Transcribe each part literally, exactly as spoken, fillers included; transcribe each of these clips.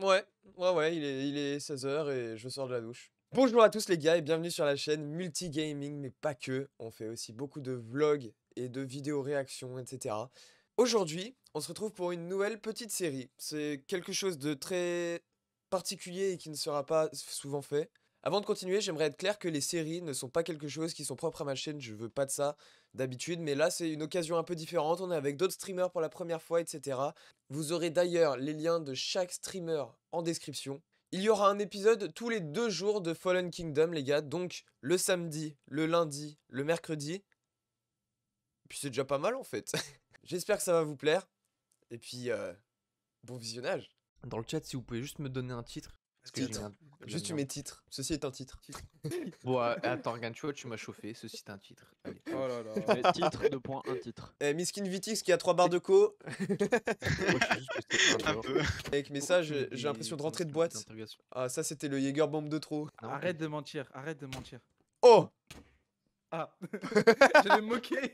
Ouais, ouais, ouais, il est, il est seize heures et je sors de la douche. Bonjour à tous les gars et bienvenue sur la chaîne Multigaming, mais pas que. On fait aussi beaucoup de vlogs et de vidéos réactions, et cetera. Aujourd'hui, on se retrouve pour une nouvelle petite série. C'est quelque chose de très particulier et qui ne sera pas souvent fait. Avant de continuer, j'aimerais être clair que les séries ne sont pas quelque chose qui sont propres à ma chaîne, je veux pas de ça d'habitude, mais là c'est une occasion un peu différente, on est avec d'autres streamers pour la première fois, et cetera. Vous aurez d'ailleurs les liens de chaque streamer en description. Il y aura un épisode tous les deux jours de Fallen Kingdom, les gars, donc le samedi, le lundi, le mercredi. Et puis c'est déjà pas mal en fait. J'espère que ça va vous plaire, et puis euh, bon visionnage. Dans le chat, si vous pouvez juste me donner un titre. Titre. Un... Juste tu mets titre. Ceci est un titre. Bon, euh, attends, regarde, tu vois, tu m'as chauffé. Ceci est un titre. Allez. Oh là là. Titre, deux points, un titre. Eh, Miskin Vitix qui a trois barres de co. Avec mes ça, j'ai l'impression de rentrer de boîte. Ah, ça, c'était le Jaeger bombe de trop. Arrête de mentir, arrête de mentir. Oh. Ah. Je l'ai moqué.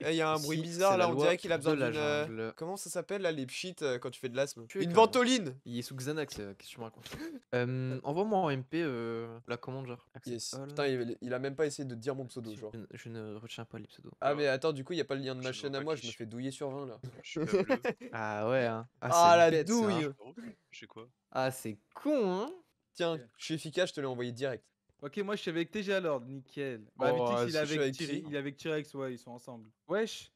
Il hey, y a un bruit si, bizarre là, on dirait qu'il a besoin d'une... Euh... Comment ça s'appelle là, les pchits euh, quand tu fais de l'asthme? Une ventoline. Il est sous Xanax, euh, qu'est-ce que tu me racontes? euh, Envoie-moi en M P euh, la commande genre. Yes. Oh, putain, il, il a même pas essayé de dire mon pseudo genre. Je, je ne retiens pas les pseudos. Ah alors... mais attends, du coup il n'y a pas le lien de ma je chaîne à moi, je me fais douiller sur vingt là. Ah ouais hein. Ah, ah la bête, douille hein. Je sais quoi. Ah c'est con hein. Tiens, je suis efficace, je te l'ai envoyé direct. Ok, moi je suis avec T G à l'ordre, nickel. Bah, oh, Vitix, il est avec, avec Tyr, il est avec Tyr trois x, ouais, ils sont ensemble. Wesh.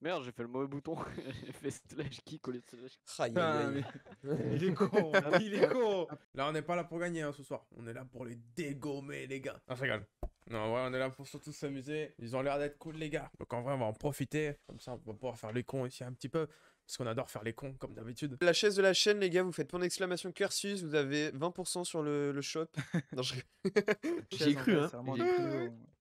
Merde, j'ai fait le mauvais bouton. J'ai fait slash kick au lieu de slash kick. Aïe, aïe, aïe. Il est con, il est con. Là, on n'est pas là pour gagner hein, ce soir. On est là pour les dégommer, les gars. Non, je rigole. Non, ouais, on est là pour surtout s'amuser. Ils ont l'air d'être cool, les gars. Donc en vrai, on va en profiter. Comme ça, on va pouvoir faire les cons ici un petit peu. Parce qu'on adore faire les cons, comme d'habitude. La chaise de la chaîne, les gars, vous faites point d'exclamation cursus, vous avez vingt pour cent sur le, le shop. Non, je... J'ai cru, hein.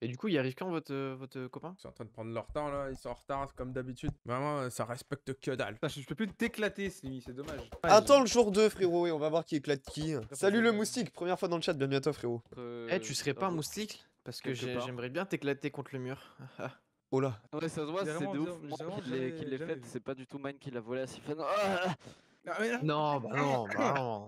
Et du coup, il arrive quand, votre, votre copain? Ils sont en train de prendre leur temps, là. Ils sont en retard, comme d'habitude. Vraiment, ça respecte que dalle. Putain, je peux plus t'éclater, Slimi, c'est dommage. Ah, attends je... le jour deux, frérot, et on va voir qui éclate qui. Salut le moustique, première fois dans le chat, bienvenue à toi, frérot. Euh... Eh, tu serais pas un moustique? Parce que j'aimerais bien t'éclater contre le mur. Oh là. Ouais, ça se voit, c'est de ouf. Qu'il l'ait faite, c'est pas du tout Mine qui l'a volé à Siphano. Ah non, bah non, bah non.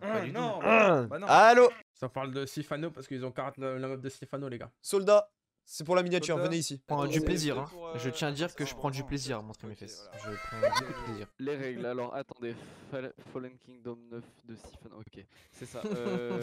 Pas du non, tout. Bah, bah non. Allô. Ça parle de Siphano parce qu'ils ont carte la, la map de Siphano, les gars. Soldat, c'est pour la miniature, Soldat. Venez ici. Je prends du plaisir, hein. Pour, euh... je tiens à dire que je prends du plaisir à montrer mes fesses. Voilà. Je prends beaucoup de plaisir. Les règles, alors attendez. Fallen Kingdom neuf de Siphano, ok. C'est ça. Euh...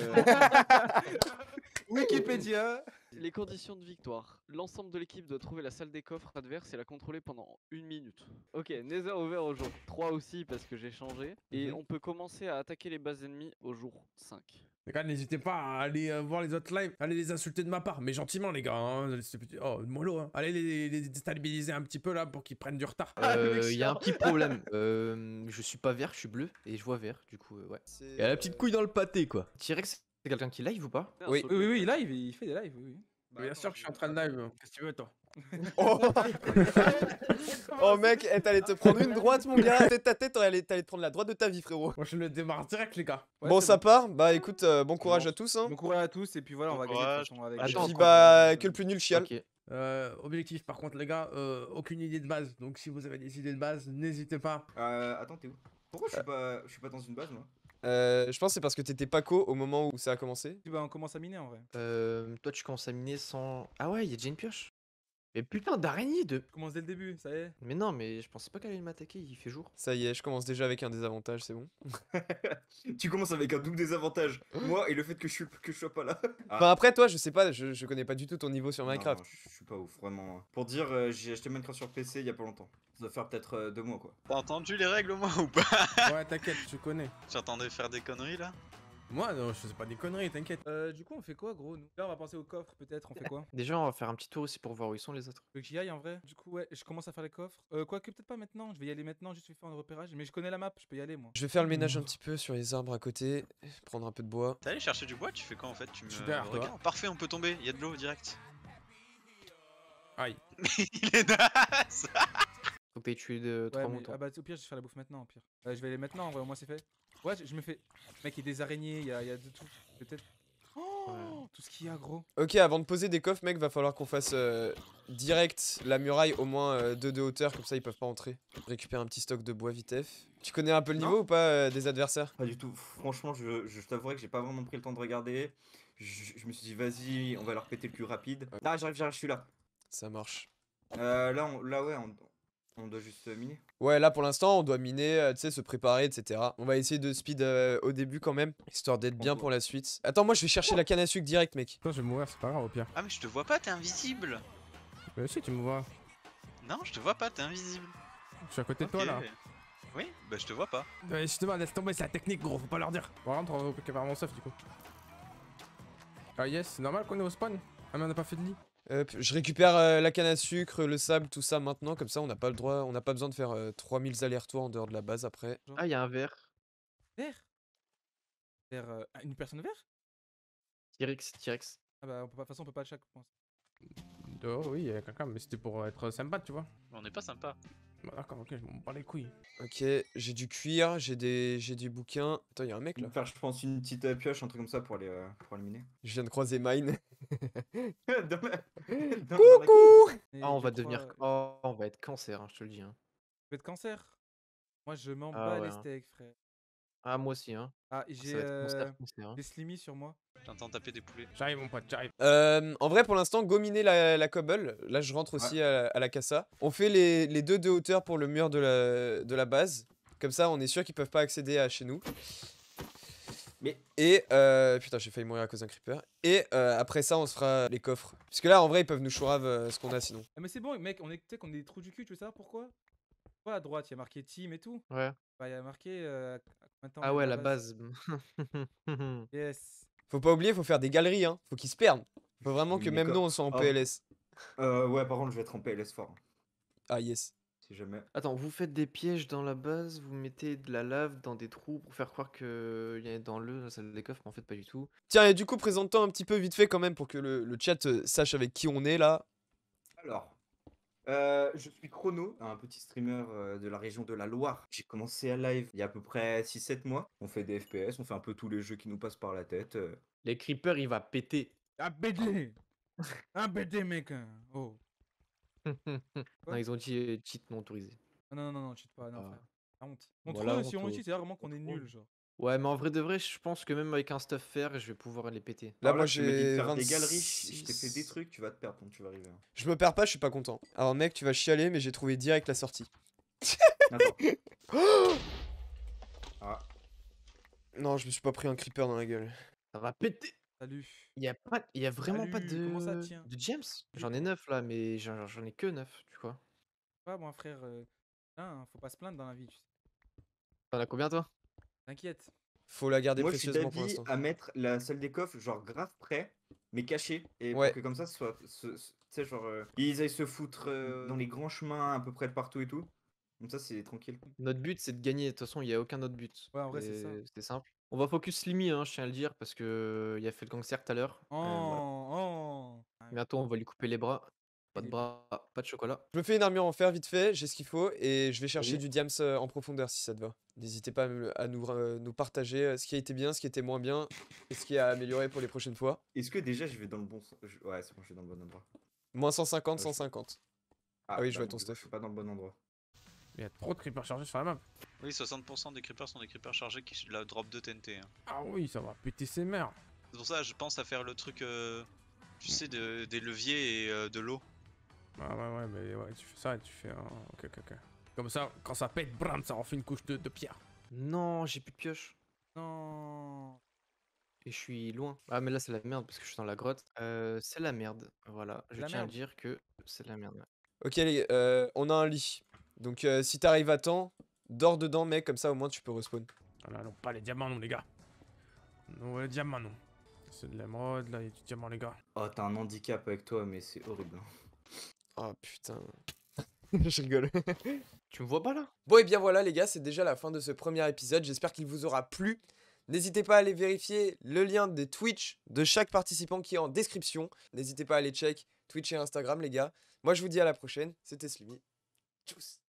Wikipédia. Les conditions de victoire. L'ensemble de l'équipe doit trouver la salle des coffres adverse et la contrôler pendant une minute. Ok, Nether ouvert au jour trois aussi parce que j'ai changé. Et on peut commencer à attaquer les bases ennemies au jour cinq. Les gars, n'hésitez pas à aller euh, voir les autres lives, allez les insulter de ma part, mais gentiment les gars. Hein. Oh, mollo, hein. Allez les, les déstabiliser un petit peu là pour qu'ils prennent du retard. Il euh, y a un petit problème. euh, je suis pas vert, je suis bleu et je vois vert du coup. Euh, ouais. Et à la petite couille dans le pâté quoi. Tyr trois x. C'est quelqu'un qui live ou pas? Oui. Oui, oui, oui, il live, il fait des lives, oui. Bah, bien sûr que je suis en train de live, qu'est-ce que tu veux, toi? Oh, oh mec, t'allais te prendre une droite, mon gars, tête à tête, t'allais te prendre la droite de ta vie, frérot. Moi, je le démarre direct, les gars. Ouais, bon, ça bon. part, bah écoute, euh, bon courage bon. à tous. Hein. Bon courage à tous, et puis voilà, on va gagner. On va avec Attends, puis, bah, que le plus nul chiale. Okay. Euh, objectif, par contre, les gars, euh, aucune idée de base, donc si vous avez des idées de base, n'hésitez pas. Euh, attends, t'es où? Pourquoi je suis pas, je suis pas dans une base, moi? Euh, je pense que c'est parce que t'étais Paco au moment où ça a commencé. Bah on commence à miner en vrai. Euh, toi tu commences à miner sans... Ah ouais, il y a déjà une pioche. Mais putain d'araignée de... Je commence dès le début, ça y est. Mais non, mais je pensais pas qu'elle allait m'attaquer, il fait jour. Ça y est, je commence déjà avec un désavantage, c'est bon. Tu commences avec un double désavantage. Moi et le fait que je, suis... que je sois pas là. Ah. Enfin après toi, je sais pas, je, je connais pas du tout ton niveau sur Minecraft. Non, je suis pas ouf, vraiment. Pour dire, euh, j'ai acheté Minecraft sur P C il y a pas longtemps. Ça doit faire peut-être euh, deux mois quoi. T'as entendu les règles au moins ou pas? Ouais t'inquiète, je connais. J'entendais faire des conneries là. Moi non, je faisais pas des conneries, t'inquiète. Euh, du coup on fait quoi gros nous? Là on va penser au coffre peut-être, on fait quoi? Déjà on va faire un petit tour aussi pour voir où ils sont les autres. Faut que j'y aille en vrai. Du coup ouais, je commence à faire les coffres. Euh, Quoique peut-être pas maintenant, je vais y aller maintenant, juste faire un repérage. Mais je connais la map, je peux y aller moi. Je vais faire le ménage un petit peu sur les arbres à côté, prendre un peu de bois. T'es allé chercher du bois? Tu fais quoi en fait? Tu me... Super, regarde. Parfait, on peut tomber, il y a de l'eau direct. Aïe. Il est naze. Faut que t'aies tué de trois moutons. Ah bah au pire je vais faire la bouffe maintenant au pire. Euh, je vais aller maintenant, ouais, au moins c'est fait. Ouais je, je me fais. Mec il y a des araignées, il y a, y a de tout. Peut-être. Oh Ouais. Tout ce qu'il y a, gros. Ok, avant de poser des coffres, mec, va falloir qu'on fasse euh, direct la muraille au moins euh, de deux hauteur, comme ça ils peuvent pas entrer. Récupère un petit stock de bois vitef. Tu connais un peu le non. niveau ou pas euh, des adversaires? Pas du tout. Franchement, je, je t'avouerai que j'ai pas vraiment pris le temps de regarder. Je, je me suis dit, vas-y, on va leur péter le cul rapide. Ouais. Ah, j'arrive, j'arrive, je suis là. Ça marche. Euh, là, on, là, ouais, on... on doit juste miner. Ouais, là pour l'instant on doit miner, euh, tu sais, se préparer, et cetera. On va essayer de speed euh, au début quand même, histoire d'être bien pour la suite. Attends, moi je vais chercher oh. la canne à sucre direct, mec. Toi je vais mourir, c'est pas grave au pire. Ah mais je te vois pas, t'es invisible. Bah si, tu me vois. Non, je te vois pas, t'es invisible. Je suis à côté okay. de toi là. Oui, bah je te vois pas. Ouais, justement, laisse tomber, c'est la technique gros, faut pas leur dire. Par contre, on va préparer mon safe du coup. Ah yes, c'est normal qu'on est au spawn. Ah mais on a pas fait de lit. Euh, je récupère euh, la canne à sucre, le sable, tout ça maintenant, comme ça on n'a pas le droit, on n'a pas besoin de faire euh, trois mille allers-retours en dehors de la base après. Ah, il y a un verre. Verre Verre euh, Une personne verre Tyr trois x, Tyr trois x. Ah bah, on peut pas, de toute façon on peut pas à chaque point. Oh oui, il y a quelqu'un, mais c'était pour être sympa, tu vois. On n'est pas sympa. Bah d'accord, ok, je m'en bats les couilles. Ok, j'ai du cuir, j'ai des, des bouquins. Attends, il y a un mec là. Faire, je pense, une petite euh, pioche, un truc comme ça pour aller, euh, pour aller miner. Je viens de croiser Mine. dans la... dans Coucou la... Ah, on va devenir... Oh, on va être cancer, hein, je te le dis. Hein. Je vais être cancer. Moi, je m'en ah, bats ouais, les steaks, frère. Ah, moi aussi, hein. Ah, j'ai euh, hein. des Slimi sur moi. J'entends taper des poulets. J'arrive, mon pote, j'arrive. Euh, en vrai, pour l'instant, go miner la, la cobble. Là, je rentre aussi ouais. à, à la cassa. On fait les, les deux de hauteur pour le mur de la, de la base. Comme ça, on est sûr qu'ils peuvent pas accéder à chez nous. Mais... Et euh, putain, j'ai failli mourir à cause d'un creeper. Et euh, après ça, on se fera les coffres. Parce que là, en vrai, ils peuvent nous chourave euh, ce qu'on a sinon. Ah, mais c'est bon, mec, on est peut-être qu'on est des trous du cul, tu veux savoir pourquoi? Pourquoi à droite, il y a marqué team et tout? Ouais. Bah, il y a marqué. Euh, Attends, ah ouais, la base. base. Yes. Faut pas oublier, faut faire des galeries, hein. Faut qu'ils se perdent. Faut vraiment que même nous, on soit en oh. P L S. Euh, ouais, par contre, je vais être en P L S fort. Ah, yes. Si jamais. Attends, vous faites des pièges dans la base, vous mettez de la lave dans des trous pour faire croire qu'il y a dans le, la salle des coffres, mais en fait, pas du tout. Tiens, et du coup, présente-toi un petit peu vite fait quand même pour que le, le chat sache avec qui on est là. Alors. Euh, je suis Chrono, un petit streamer euh, de la région de la Loire. J'ai commencé à live il y a à peu près six sept mois. On fait des F P S, on fait un peu tous les jeux qui nous passent par la tête. Euh... Les creepers, il va péter. Ah, péter Ah, péter, mec oh. Non, ils ont dit cheat non autorisé. Non, non, non, non, cheat pas, non, ah. frère. La honte. On voilà, trouve, on si on cheat, c'est vraiment qu'on est nul, genre. Ouais, mais en vrai de vrai, je pense que même avec un stuff fer, je vais pouvoir les péter. Là, Alors moi, j'ai vingt-six... des galeries, je t'ai fait des trucs, tu vas te perdre quand tu vas arriver. Je me perds pas, je suis pas content. Alors mec, tu vas chialer, mais j'ai trouvé direct la sortie. Attends. ah. Non, je me suis pas pris un creeper dans la gueule. Ça va péter. Salut. Il y a pas, il y a vraiment Salut. pas de, ça, de gems. J'en ai neuf là, mais j'en ai que neuf, tu vois. Pas ouais, moi, bon, frère. Putain, faut pas se plaindre dans la vie. Tu sais. T'en as combien toi? T'inquiète. Faut la garder Moi, précieusement pour l'instant. À mettre la salle des coffres, genre grave près, mais cachée. Et ouais. pour que comme ça, ce soit. Tu sais, genre. Euh, ils aillent se foutre euh, dans les grands chemins à peu près de partout et tout. Comme ça, c'est tranquille. Notre but, c'est de gagner. De toute façon, il n'y a aucun autre but. Ouais, en vrai, c'est ça. C'était simple. On va focus Slimi, hein, je tiens à le dire, parce que il a fait le gangster tout à l'heure. Oh, euh, voilà. oh. Bientôt, on va lui couper les bras. Pas de bras, pas de chocolat. Je me fais une armure en fer vite fait, j'ai ce qu'il faut et je vais chercher oui. du diams en profondeur si ça te va. N'hésitez pas à nous, euh, nous partager ce qui a été bien, ce qui était moins bien et ce qui a amélioré pour les prochaines fois. Est-ce que déjà je vais dans le bon... Ouais c'est bon, je suis dans le bon endroit. Moins cent cinquante, ouais, cent cinquante. Ah, ah oui, je vois ton stuff. Je suis pas dans le bon endroit. Il y a trop de creepers chargés sur la map. Oui, soixante pour cent des creepers sont des creepers chargés qui la drop de T N T. Hein. Ah oui, ça va péter ses mères. C'est pour ça je pense à faire le truc, euh, tu sais, de, des leviers et euh, de l'eau. Ah ouais ouais mais ouais tu fais ça et tu fais un... ok ok ok. Comme ça quand ça pète bram ça en fait une couche de, de pierre. Non j'ai plus de pioche. Non. Et je suis loin. Ah mais là c'est la merde parce que je suis dans la grotte. Euh, c'est la merde. Voilà je la tiens merde. à dire que c'est la merde. Ok les euh, on a un lit. Donc euh, si t'arrives à temps dors dedans mec comme ça au moins tu peux respawn. Ah non, non pas les diamants non les gars. Non les diamants non. C'est de l'émeraude là il y a du diamant les gars. Oh t'as un handicap avec toi mais c'est horrible. Oh putain, je rigole. Tu me vois pas là? Bon et bien voilà les gars, c'est déjà la fin de ce premier épisode, j'espère qu'il vous aura plu. N'hésitez pas à aller vérifier le lien des Twitch de chaque participant qui est en description. N'hésitez pas à aller check Twitch et Instagram les gars. Moi je vous dis à la prochaine, c'était Slimi. Tchuss.